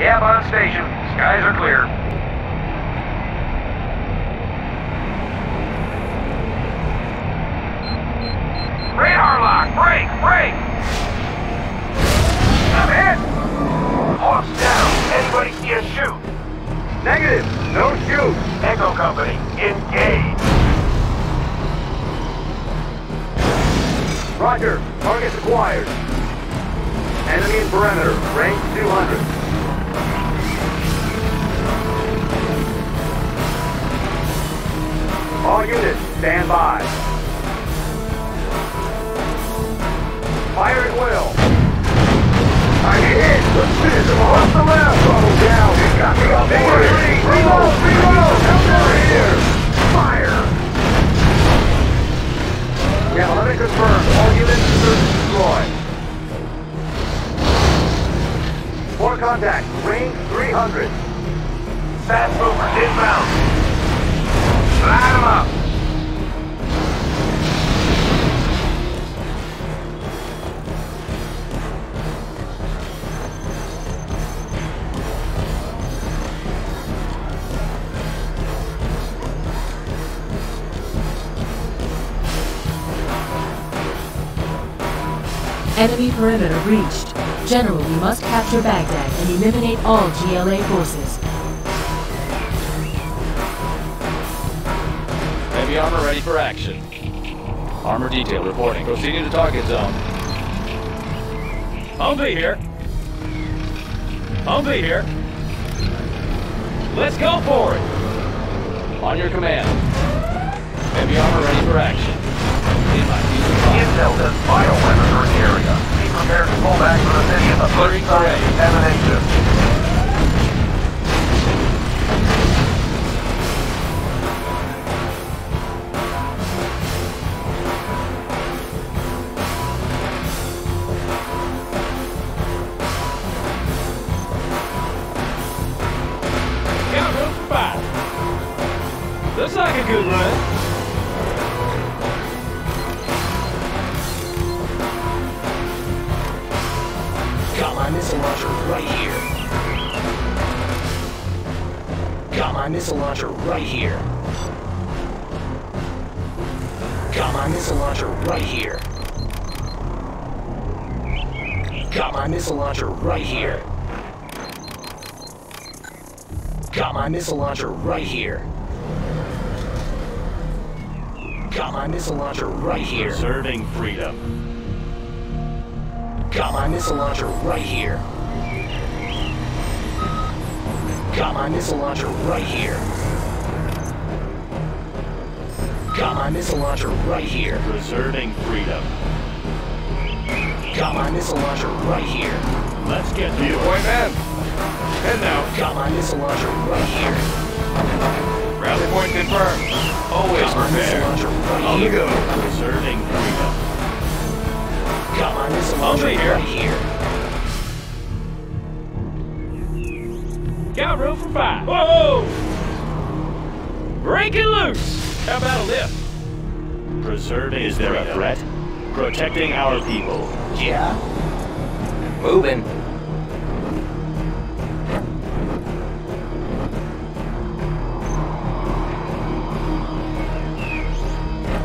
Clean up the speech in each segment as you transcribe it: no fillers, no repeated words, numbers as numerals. Cab on station. Skies are clear. Radar lock! Break! Break! I'm hit! Horse down! Anybody here shoot? Negative! No shoot! Echo Company, engage! Roger! Target acquired! Enemy perimeter, range 200. All units, stand by. Fire at will. I'm hit! Let's finish them all. Off the left! Throttle down! It got me up there! Reload! Reload! Help down here! Fire! Yeah, let me confirm. All units destroyed. More contact. Range 300. Fast movers inbound. Line them up! Enemy perimeter reached. General, we must capture Baghdad and eliminate all GLA forces. Armor ready for action. Armor detail reporting. Proceeding to target zone. Humvee here. Humvee here. Let's go for it. On your command. Heavy armor ready for action. Intel says bioweapons are in the area. Be prepared to pull back for the mission of clearing array contamination. Looks like a good run. Got my missile launcher right here. Got my missile launcher right here. Got my missile launcher right here. Got my missile launcher right here. Got my missile launcher right here. Got my missile launcher right here. Serving freedom. Got my missile launcher right here. Got my missile launcher right here. Got my missile launcher right here. Preserving freedom. Got my missile launcher right here. Let's get to point man. And now. Got my missile launcher right here. Rally point confirmed. Always prepared. On the go. Preserving freedom. Got my missile launcher right here. Got room for five. Whoa! Break it loose. How about a lift? Preserving. Is there a threat? Protecting our people. Yeah. Moving.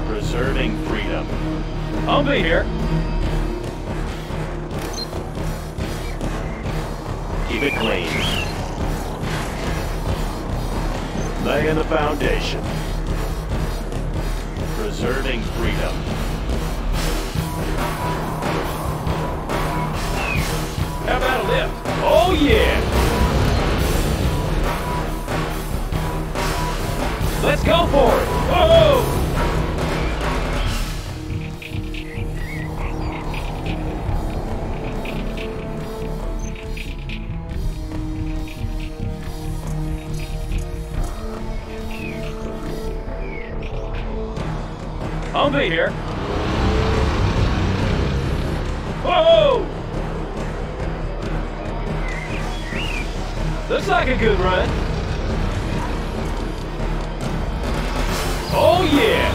Preserving freedom. I'll be here. Keep it clean. Laying the foundation. Preserving freedom. How about a lift? Oh yeah! Let's go for it! Whoa! I'll be here. Whoa! Looks like a good run. Oh yeah!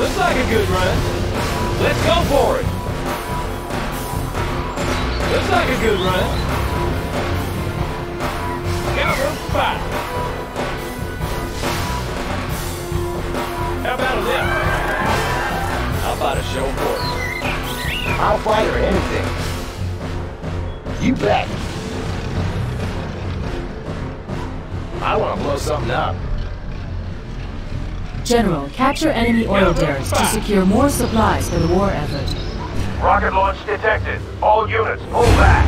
Looks like a good run. Let's Go for it! Looks like a good run. Cover fire. How about a lift? How about a show for it? I'll fight or anything. You bet. I want to blow something up. General, capture enemy oil derricks to secure more supplies for the war effort. Rocket launch detected. All units, pull back.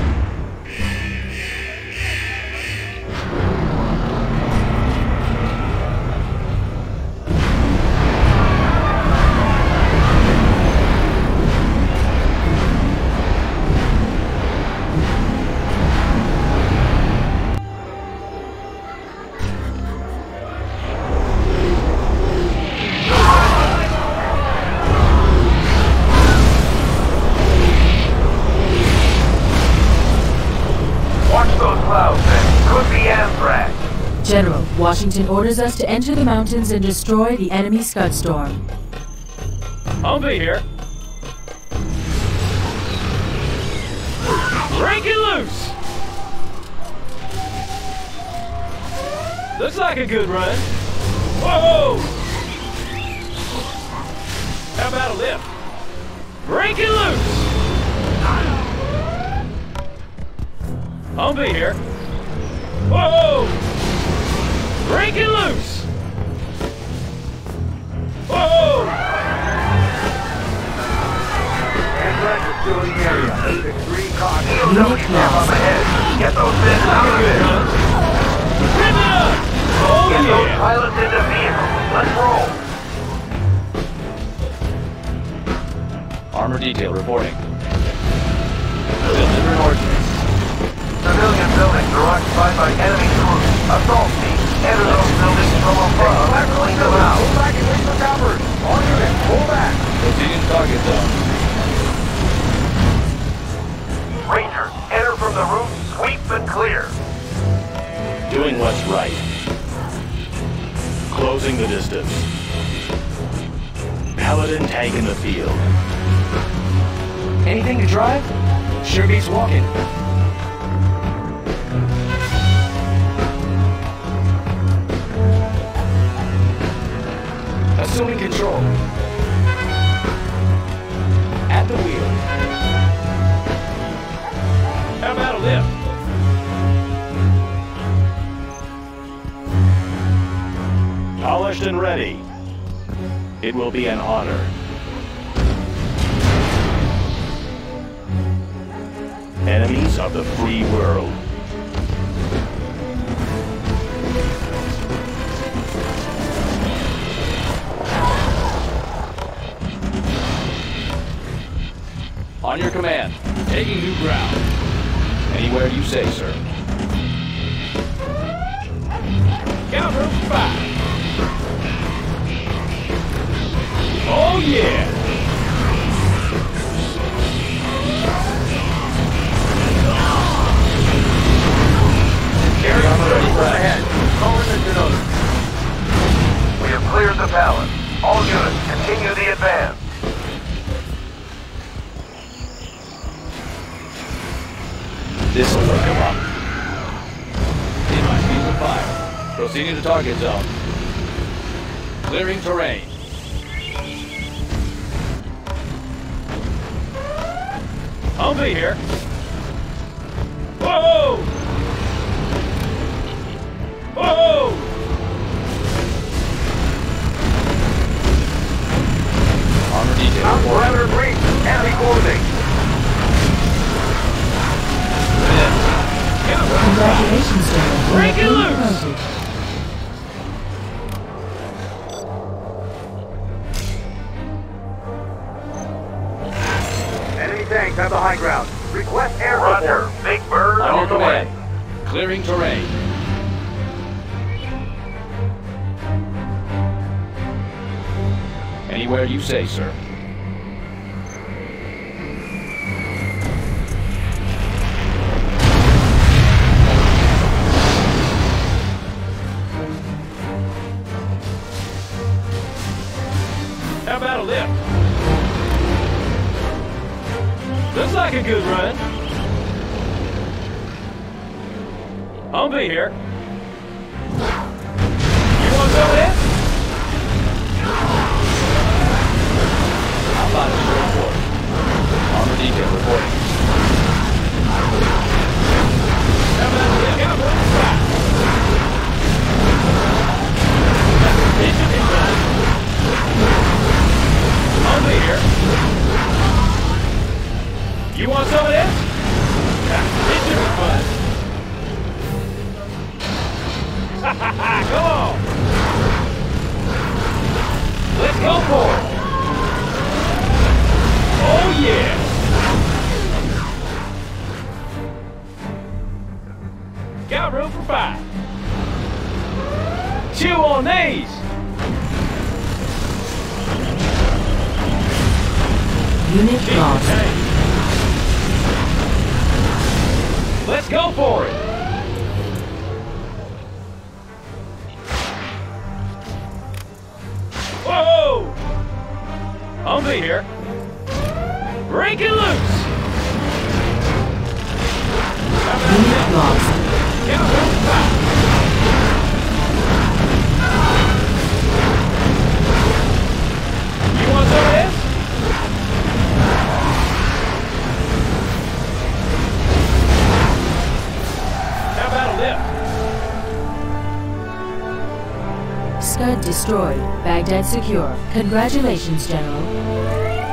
General, Washington orders us to enter the mountains and destroy the enemy Scud storm. I'll be here. Break it loose! Looks like a good run. Whoa! How about a lift? Break it loose! I'll be here. Whoa! Break it loose! Whoa! Look now. Get those men out of here! Get up! Oh, get those pilots in the vehicle. Let's roll! Armor detail reporting. Delivered ordnance. Civilian buildings are occupied by enemy troops. Assault team. Enter those buildings from above and clean them out. Pull back and take the covers. All units, pull back. Proceed in target zone. Ranger, enter from the roof, sweep and clear. Doing what's right. Closing the distance. Paladin tank in the field. Anything to drive? Sure beats walking. Assuming control. At the wheel. How about a lift? Polished and ready. It will be an honor. Enemies of the free world. On your command, taking new ground. Anywhere you say, sir. Counter fire. Oh yeah! Carry on the ahead. Call in the denote. We have cleared the palace. All units, continue the advance. This'll work him up. In my field of fire. Proceeding to target zone. Clearing terrain. I'll be here. Whoa! Whoa! Armor detail. I'm forever free. Enemy coordinates. Congratulations, General. Break it loose! Enemy tanks have the high ground. Request air support. Roger. Big bird on the way. Clearing terrain. Anywhere you say, sir. How about a lift? like a good run. I'll be here. You want to go there? I'll find a short report. Armor detail reporting. How about the cavalry? I'll be here. You want some of this? It should be fun. Come on! Let's go for it! Oh yeah! Got room for five! Chew on these! Unit lost. Let's go for it! I'll be here. Break it loose! Unit lost. You want some of this? How about a lift? Scud destroyed. Baghdad secure. Congratulations, General.